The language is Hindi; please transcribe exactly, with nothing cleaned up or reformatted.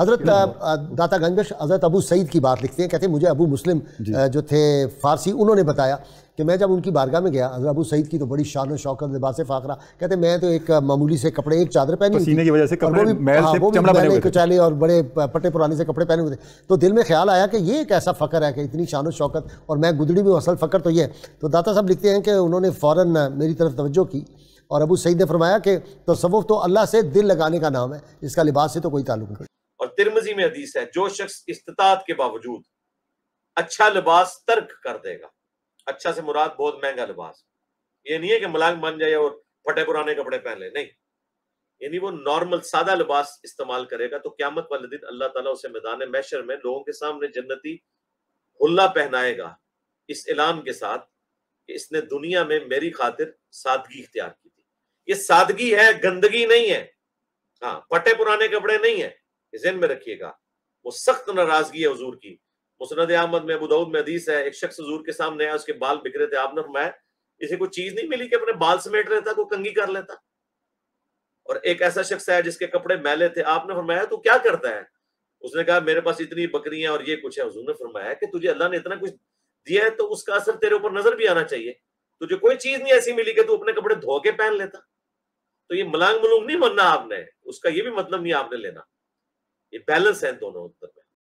हज़रत दाता गंजेश हज़रत अबू सईद की बात लिखते हैं, कहते हैं मुझे अबू मुस्लिम जो थे फ़ारसी, उन्होंने बताया कि मैं जब उनकी बारगाह में गया, हज़रत अबू सईद की तो बड़ी शान और शौकत, लिबास फ़ाकरा, कहते मैं तो एक मामूली से कपड़े, एक चादर पहनी पसीने की वजह से कपड़े, वो भी मैल कुचाले और बड़े पट्टे पुराने से कपड़े पहने हुए थे। तो दिल में ख्याल आया कि ये एक ऐसा फ़ख्र है कि इतनी शान और शौकत, और मैं गुदड़ी में, असल फ़ख्र तो ये। तो दाता साहब लिखते हैं कि उन्होंने फ़ौरन मेरी तरफ तवज्जो की और अबू सईद ने फरमाया कि तसव्वुफ़ तो अल्लाह से दिल लगाने का नाम है, इसका लिबास से तो कोई ताल्लुक़ नहीं। और तिर्मिज़ी में हदीस है, जो शख्स इस्तिताअत के बावजूद अच्छा लिबास तर्क कर देगा, अच्छा से मुराद बहुत महंगा लिबास, ये नहीं है कि मलांग बन जाए और फटे पुराने कपड़े पहन ले, नहीं, यानी वो नॉर्मल सादा लिबास इस्तेमाल करेगा तो क़यामत वाले दिन अल्लाह ताला उसे मैदान-ए-महशर में लोगों के सामने जन्नती हुल्ला पहनाएगा, इस ऐलान के साथ कि इसने दुनिया में मेरी खातिर सादगी इख्तियार की थी। ये सादगी है, गंदगी नहीं है, हाँ, फटे पुराने कपड़े नहीं है, ज़हन में रखिएगा। वो सख्त नाराजगी है हुजूर की। मुसनद अहमद में, अबू दाऊद में हदीस है, एक शख्स हुजूर के सामने आया, उसके बाल बिखरे थे, आपने फरमाया इसे कोई चीज नहीं मिली कि अपने बाल समेट लेता, कोई कंघी कर लेता। और एक ऐसा शख्स आया जिसके कपड़े मैले थे, आपने फरमाया तू क्या करता है? उसने कहा मेरे पास इतनी बकरियां और ये कुछ है। हुजूर ने फरमाया कि तुझे अल्लाह ने इतना कुछ दिया है तो उसका असर तेरे ऊपर नजर भी आना चाहिए, तुझे कोई चीज नहीं ऐसी मिली कि तू अपने कपड़े धो के पहन लेता। तो ये मलांग मलूंग नहीं बनना आपने, उसका ये भी मतलब नहीं आपने लेना, ये बैलेंस है दोनों।